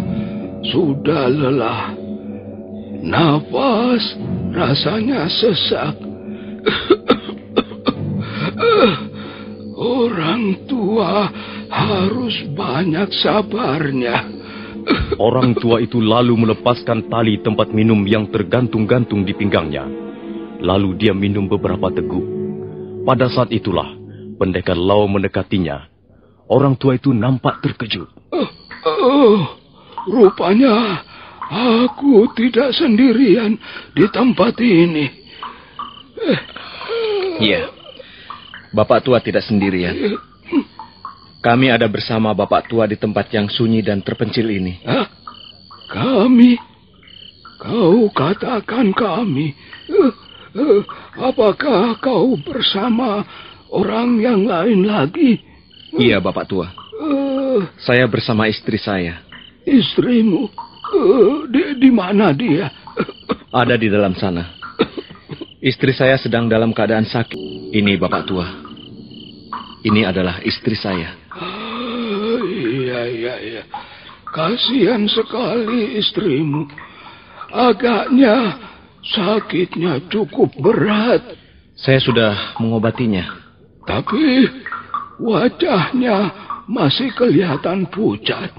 sudah lelah. Nafas rasanya sesak. Orang tua harus banyak sabarnya. Orang tua itu lalu melepaskan tali tempat minum yang tergantung-gantung di pinggangnya. Lalu dia minum beberapa teguk. Pada saat itulah, pendekar Lo mendekatinya. Orang tua itu nampak terkejut. Oh, oh, rupanya aku tidak sendirian di tempat ini. Iya, Bapak Tua tidak sendirian. Kami ada bersama Bapak Tua di tempat yang sunyi dan terpencil ini. Hah? Kami? Kau katakan kami? Apakah kau bersama orang yang lain lagi? Iya, Bapak Tua. Uh, saya bersama istri saya. Istrimu? Uh, di, di mana dia? Ada di dalam sana. Istri saya sedang dalam keadaan sakit. Ini Bapak Tua. Ini adalah istri saya. Oh, iya, iya, iya. Kasihan sekali istrimu. Agaknya sakitnya cukup berat. Saya sudah mengobatinya. Tapi wajahnya masih kelihatan pucat.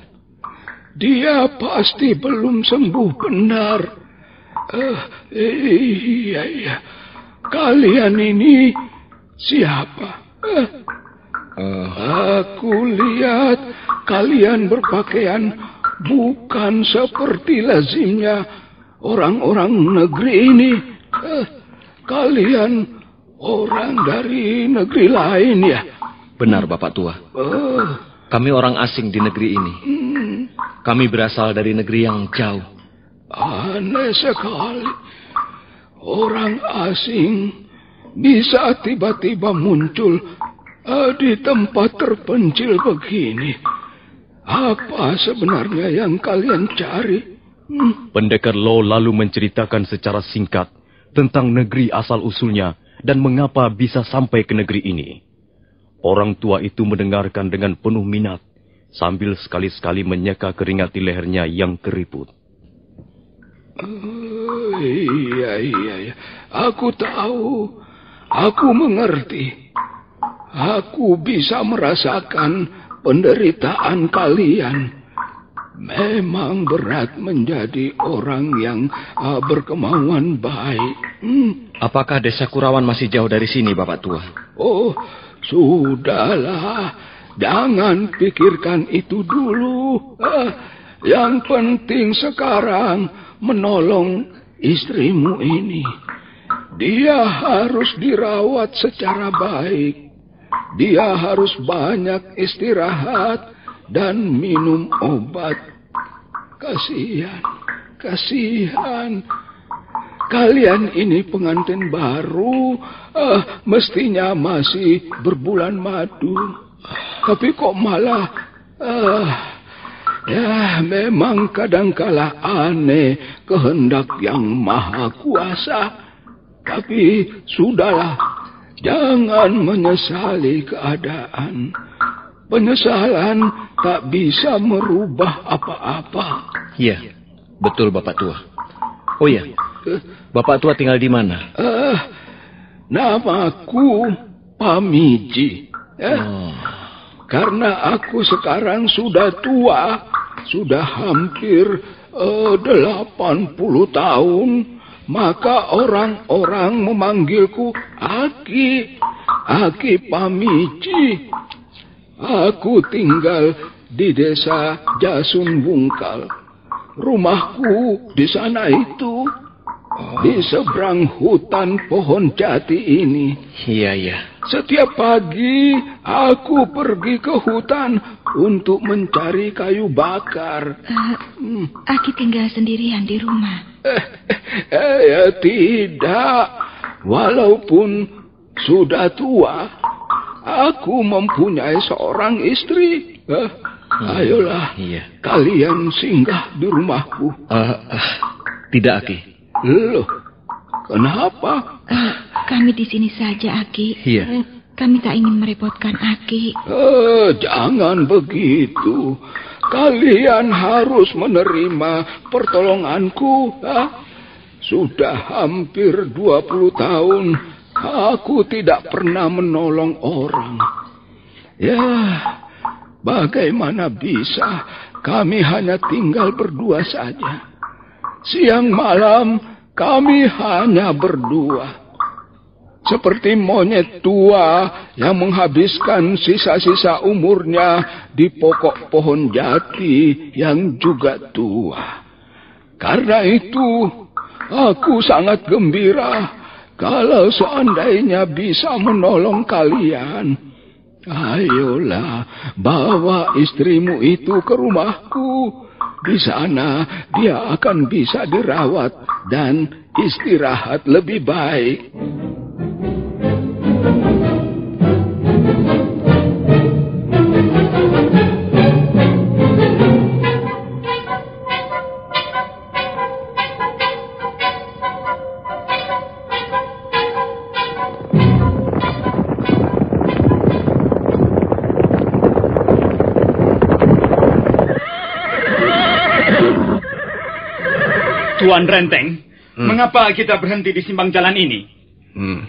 Dia pasti belum sembuh benar. Uh, iya, iya. Kalian ini siapa? Uh, uh. Aku lihat kalian berpakaian bukan seperti lazimnya orang-orang negeri ini. Uh, kalian orang dari negeri lain ya? Benar, Bapak Tua. Uh. Kami orang asing di negeri ini. Hmm. Kami berasal dari negeri yang jauh. Aneh sekali, orang asing bisa tiba-tiba muncul uh, di tempat terpencil begini. Apa sebenarnya yang kalian cari? Hmm? Pendekar Lo lalu menceritakan secara singkat tentang negeri asal-usulnya dan mengapa bisa sampai ke negeri ini. Orang tua itu mendengarkan dengan penuh minat sambil sekali-sekali menyeka keringat di lehernya yang keriput. Oh, iya, iya, iya. Aku tahu. Aku mengerti. Aku bisa merasakan penderitaan kalian. Memang berat menjadi orang yang uh, berkemauan baik. Hmm. Apakah desa Kurawan masih jauh dari sini, Bapak Tua? Oh, sudahlah. Jangan pikirkan itu dulu. Uh, yang penting sekarang menolong istrimu ini. Dia harus dirawat secara baik. Dia harus banyak istirahat dan minum obat. Kasihan, kasihan. Kalian ini pengantin baru, eh, mestinya masih berbulan madu. Tapi kok malah... Eh, ya, memang kadangkala aneh kehendak yang maha kuasa. Tapi sudahlah, jangan menyesali keadaan. Penyesalan tak bisa merubah apa-apa. Iya, betul Bapak Tua. Oh iya, Bapak Tua tinggal di mana? Uh, namaku Pamiji. Eh? Oh. Karena aku sekarang sudah tua, sudah hampir uh, delapan puluh tahun, maka orang-orang memanggilku Aki, Aki Pamiji. Aku tinggal di desa Jasun Wungkal. Rumahku di sana itu, di seberang hutan pohon jati ini. Iya, iya. Setiap pagi aku pergi ke hutan untuk mencari kayu bakar. Uh, Aki tinggal sendirian di rumah? Eh, eh, eh, tidak. Walaupun sudah tua, aku mempunyai seorang istri. Eh, hmm. Ayolah, iya. Kalian singgah di rumahku. Uh, uh, tidak, Aki. Loh, kenapa? Uh, kami di sini saja, Aki. Iya. Uh, kami tak ingin merepotkan Aki. Uh, jangan begitu. Kalian harus menerima pertolonganku. Uh, sudah hampir dua puluh tahun, aku tidak pernah menolong orang. Ya, bagaimana bisa? Kami hanya tinggal berdua saja. Siang malam kami hanya berdua. Seperti monyet tua yang menghabiskan sisa-sisa umurnya di pokok pohon jati yang juga tua. Karena itu aku sangat gembira kalau seandainya bisa menolong kalian. Ayolah, bawa istrimu itu ke rumahku. Di sana dia akan bisa dirawat dan istirahat lebih baik. Tuan Renteng, hmm. mengapa kita berhenti di simpang jalan ini? Hmm.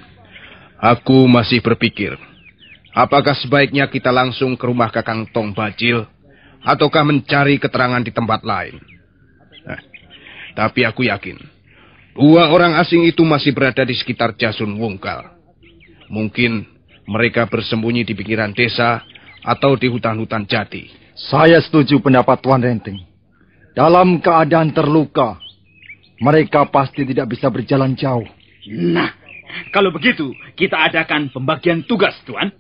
Aku masih berpikir, apakah sebaiknya kita langsung ke rumah Kakang Tong Bajil, ataukah mencari keterangan di tempat lain? Nah, tapi aku yakin, dua orang asing itu masih berada di sekitar Jasun Wungkal. Mungkin mereka bersembunyi di pinggiran desa atau di hutan-hutan jati. Saya setuju pendapat Tuan Renteng. Dalam keadaan terluka, mereka pasti tidak bisa berjalan jauh. Nah, kalau begitu kita adakan pembagian tugas, Tuan.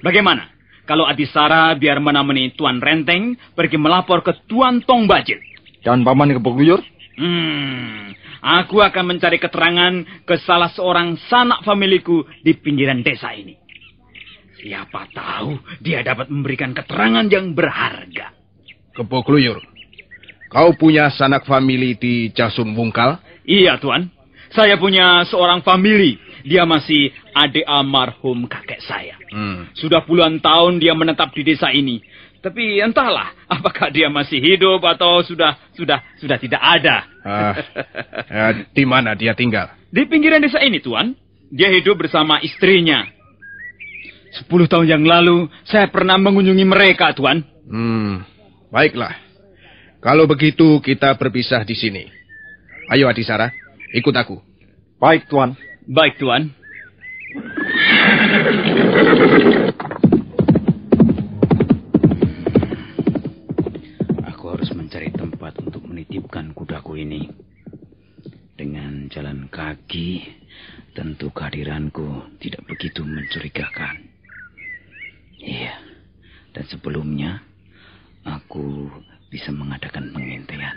Bagaimana kalau Adisara biar menemani Tuan Renteng pergi melapor ke Tuan Tong Bajil? Dan Paman Kebo Kluyur? Hmm, aku akan mencari keterangan ke salah seorang sanak familiku di pinggiran desa ini. Siapa tahu dia dapat memberikan keterangan yang berharga. Kebo Kluyur, kau punya sanak famili di Jasun Wungkal? Iya, Tuan. Saya punya seorang famili. Dia masih adik almarhum kakek saya. Hmm. Sudah puluhan tahun dia menetap di desa ini. Tapi entahlah, apakah dia masih hidup atau sudah sudah sudah tidak ada. Uh, uh, di mana dia tinggal? Di pinggiran desa ini, Tuan. Dia hidup bersama istrinya. Sepuluh tahun yang lalu, saya pernah mengunjungi mereka, Tuan. Hmm. Baiklah. Kalau begitu kita berpisah di sini. Ayo Adisara, ikut aku. Baik Tuan. Baik Tuan. Aku harus mencari tempat untuk menitipkan kudaku ini. Dengan jalan kaki, tentu kehadiranku tidak begitu mencurigakan. Iya. Dan sebelumnya, aku bisa mengadakan pengintaian.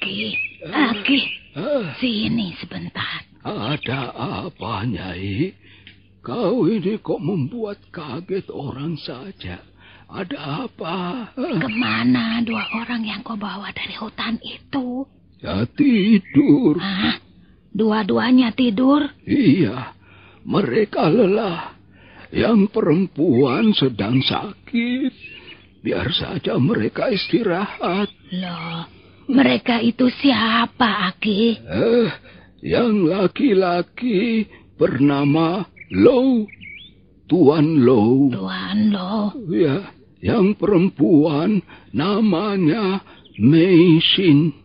Aki, Aki, sini sebentar. Ada apa, Nyai? Kau ini kok membuat kaget orang saja. Ada apa? Kemana dua orang yang kau bawa dari hutan itu? Ya tidur. Hah? Dua-duanya tidur? Iya. Mereka lelah. Yang perempuan sedang sakit. Biar saja mereka istirahat. Loh, mereka itu siapa, Aki? Eh, yang laki-laki bernama Lo. Tuan Lo. Tuan Lo. Ya, yang perempuan namanya Mei Sin.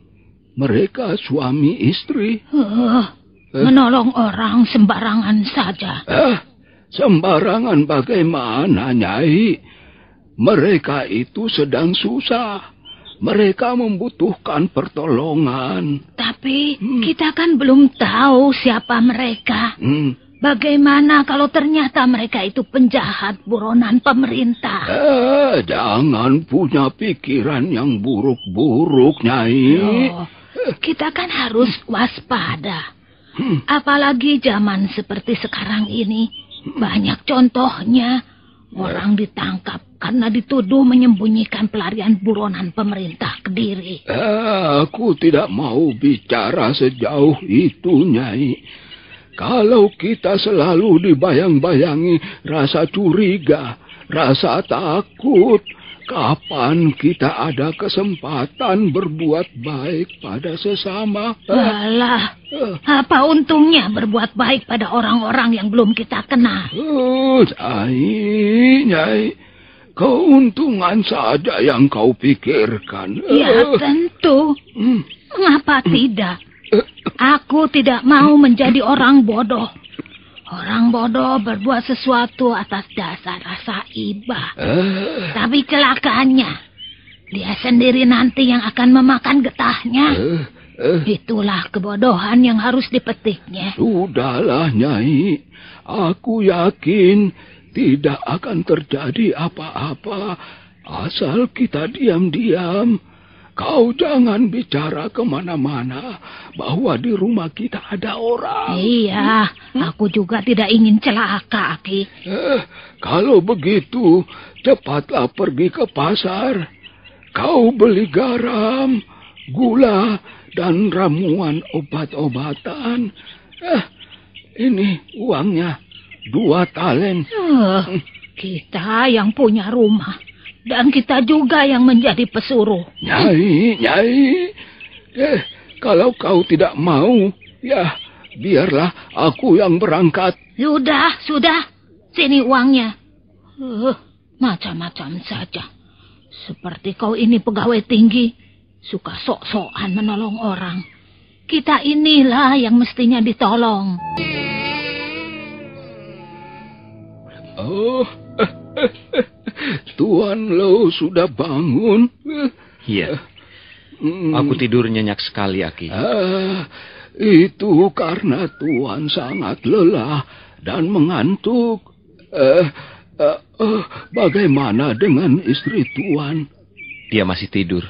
Mereka suami istri. Huh. Menolong orang sembarangan saja. Eh, sembarangan bagaimana, Nyai? Mereka itu sedang susah. Mereka membutuhkan pertolongan. Tapi hmm. kita kan belum tahu siapa mereka. Hmm. Bagaimana kalau ternyata mereka itu penjahat buronan pemerintah? Eh, jangan punya pikiran yang buruk-buruk, Nyai. Loh, kita kan harus waspada. Hmm. Apalagi zaman seperti sekarang ini, banyak contohnya. Orang ditangkap karena dituduh menyembunyikan pelarian buronan pemerintah Kediri. Eh, aku tidak mau bicara sejauh itu, Nyai. Kalau kita selalu dibayang-bayangi rasa curiga, rasa takut, kapan kita ada kesempatan berbuat baik pada sesama? Alah, apa untungnya berbuat baik pada orang-orang yang belum kita kenal? Oh, Nyai, Nyai, keuntungan saja yang kau pikirkan. Ya tentu, mengapa tidak? Aku tidak mau menjadi orang bodoh. Orang bodoh berbuat sesuatu atas dasar rasa iba. Uh. Tapi celakanya, dia sendiri nanti yang akan memakan getahnya. Uh. Uh. Itulah kebodohan yang harus dipetiknya. Sudahlah, Nyai. Aku yakin tidak akan terjadi apa-apa asal kita diam-diam. Kau jangan bicara kemana-mana bahwa di rumah kita ada orang. Iya, aku juga tidak ingin celaka, Aki. Eh, kalau begitu, cepatlah pergi ke pasar. Kau beli garam, gula, dan ramuan obat-obatan. Eh, ini uangnya, dua talen. Uh, kita yang punya rumah Dan kita juga yang menjadi pesuruh. Nyai, Nyai. Eh, kalau kau tidak mau, ya biarlah aku yang berangkat. Sudah, sudah. Sini uangnya. Uh, macam-macam saja. Seperti kau ini pegawai tinggi. Suka sok-sokan menolong orang. Kita inilah yang mestinya ditolong. Oh, Tuan Lo sudah bangun. Iya. Aku tidur nyenyak sekali, Aki. Ah, itu karena Tuan sangat lelah dan mengantuk. Eh, eh, eh, bagaimana dengan istri Tuan? Dia masih tidur.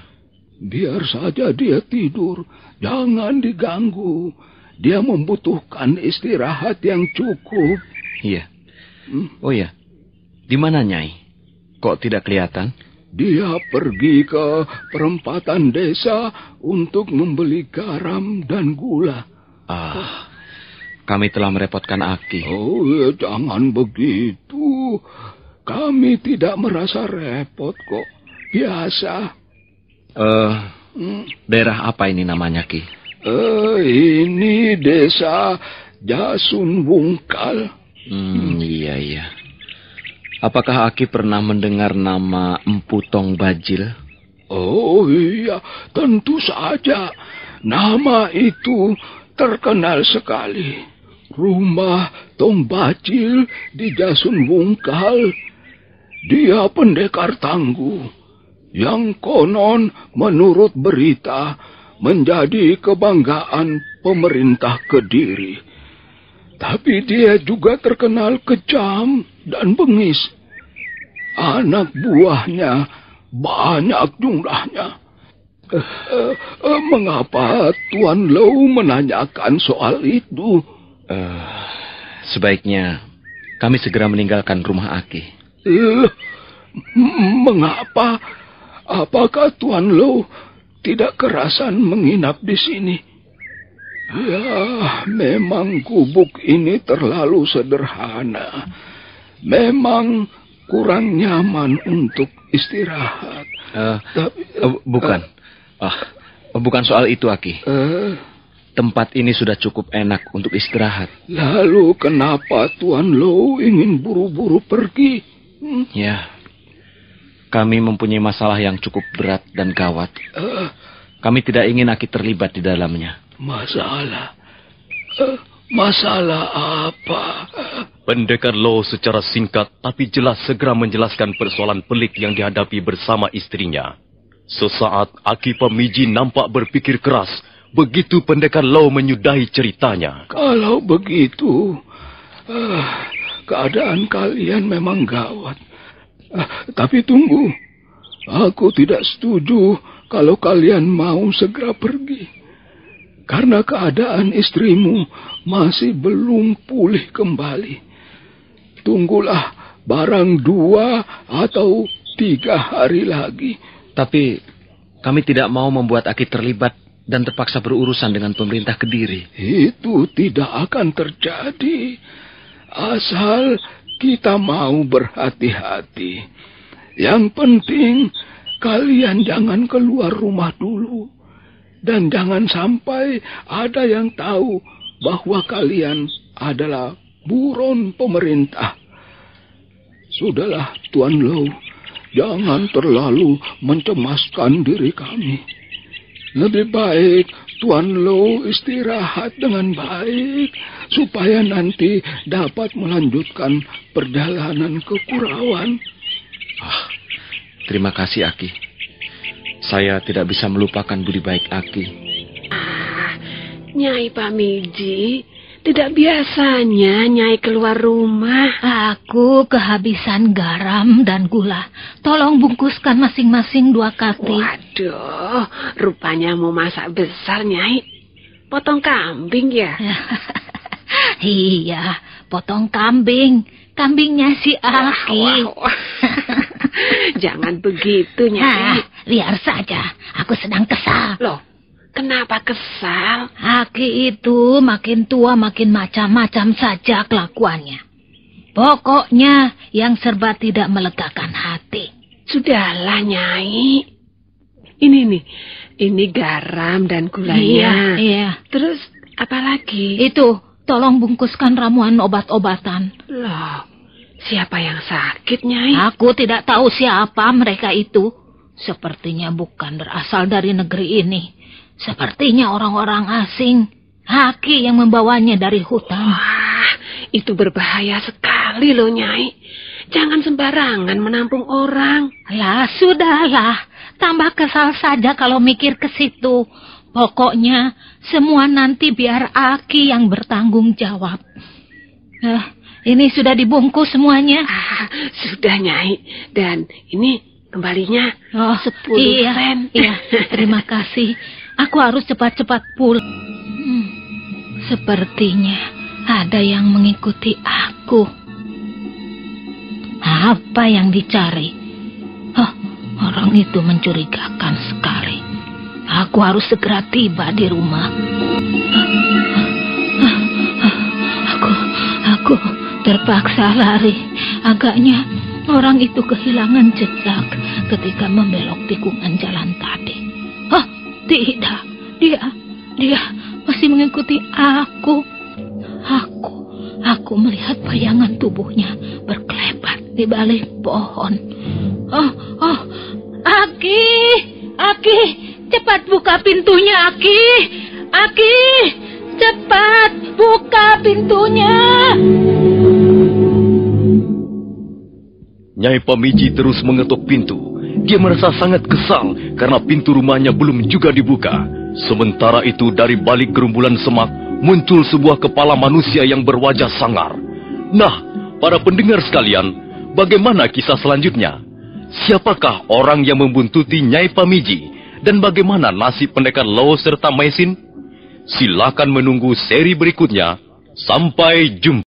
Biar saja dia tidur. Jangan diganggu. Dia membutuhkan istirahat yang cukup. Iya. Oh ya. Di mana Nyai? Kok tidak kelihatan? Dia pergi ke perempatan desa untuk membeli garam dan gula. Ah, kami telah merepotkan Aki. Oh, ya, jangan begitu. Kami tidak merasa repot kok. Biasa. Eh, uh, daerah apa ini namanya, Ki? Eh, uh, ini desa Jasun Wungkal. Hmm, iya, iya. Apakah Aki pernah mendengar nama Empu Tong Bajil? Oh iya, tentu saja. Nama itu terkenal sekali. Rumah Tong Bajil di Jasun Wungkal. Dia pendekar tangguh. Yang konon menurut berita menjadi kebanggaan pemerintah Kediri. Tapi dia juga terkenal kejam dan bengis. Anak buahnya banyak jumlahnya. Eh, eh, eh, mengapa Tuan Lo menanyakan soal itu? Eh, sebaiknya kami segera meninggalkan rumah Aki. Eh, mengapa? Apakah Tuan Lo tidak kerasan menginap di sini? Ya, memang gubuk ini terlalu sederhana. Memang kurang nyaman untuk istirahat. Uh, Tapi, uh, bukan. Uh, uh, bukan soal itu, Aki. Uh, Tempat ini sudah cukup enak untuk istirahat. Lalu kenapa Tuan Lo ingin buru-buru pergi? Hmm? Ya, kami mempunyai masalah yang cukup berat dan gawat. Uh, Kami tidak ingin Aki terlibat di dalamnya. Masalah? Uh, masalah apa? Pendekar Lo secara singkat tapi jelas segera menjelaskan persoalan pelik yang dihadapi bersama istrinya. Sesaat Aki Pamiji nampak berpikir keras begitu Pendekar Lo menyudahi ceritanya. Kalau begitu, uh, keadaan kalian memang gawat. Uh, tapi tunggu, aku tidak setuju kalau kalian mau segera pergi. Karena keadaan istrimu masih belum pulih kembali. Tunggulah barang dua atau tiga hari lagi. Tapi kami tidak mau membuat Aki terlibat dan terpaksa berurusan dengan pemerintah Kediri. Itu tidak akan terjadi. Asal kita mau berhati-hati. Yang penting kalian jangan keluar rumah dulu. Dan jangan sampai ada yang tahu bahwa kalian adalah buron pemerintah. Sudahlah, Tuan Lo, jangan terlalu mencemaskan diri kami. Lebih baik Tuan Lo istirahat dengan baik supaya nanti dapat melanjutkan perjalanan ke Kurawan. Ah, terima kasih, Aki. Saya tidak bisa melupakan budi baik Aki. Ah, Nyai Pamiji, tidak biasanya Nyai keluar rumah. Aku kehabisan garam dan gula. Tolong bungkuskan masing-masing dua kati. Waduh, rupanya mau masak besar, Nyai. Potong kambing ya? Iya, potong kambing. Kambingnya si Aki. Wah, wah, wah. Jangan begitu, Nyai. Biar saja, aku sedang kesal. Loh, kenapa kesal? Aki itu makin tua makin macam-macam saja kelakuannya. Pokoknya yang serba tidak melegakan hati. Sudah Sudahlah, Nyai. Ini nih, ini garam dan gulanya. Iya, iya. Terus apa lagi? Itu, tolong bungkuskan ramuan obat-obatan. Loh, siapa yang sakit, Nyai? Aku tidak tahu siapa mereka itu. Sepertinya bukan berasal dari negeri ini. Sepertinya orang-orang asing. Haki yang membawanya dari hutan. Wah, itu berbahaya sekali loh, Nyai. Jangan sembarangan menampung orang. Lah, sudahlah. Tambah kesal saja kalau mikir ke situ. Pokoknya, semua nanti biar Aki yang bertanggung jawab. Eh, ini sudah dibungkus semuanya. Ah, sudah, Nyai. Dan ini kembalinya oh, sepuluh iya, sen. Iya, terima kasih. Aku harus cepat-cepat pulang. Hmm, sepertinya ada yang mengikuti aku. Apa yang dicari? Oh, orang itu mencurigakan sekali. Aku harus segera tiba di rumah. Aku, aku terpaksa lari. Agaknya orang itu kehilangan jejak ketika membelok tikungan jalan tadi. Oh, tidak. Dia, dia masih mengikuti aku. Aku, aku melihat bayangan tubuhnya berkelebat di balik pohon. Oh, oh, Aki, Aki, cepat buka pintunya, Aki, Aki, cepat buka pintunya. Nyai Pamiji terus mengetuk pintu. Dia merasa sangat kesal karena pintu rumahnya belum juga dibuka. Sementara itu dari balik gerumbulan semak muncul sebuah kepala manusia yang berwajah sangar. Nah, para pendengar sekalian, bagaimana kisah selanjutnya? Siapakah orang yang membuntuti Nyai Pamiji? Dan bagaimana nasib pendekar Lo serta Mei Sin? Silakan menunggu seri berikutnya. Sampai jumpa.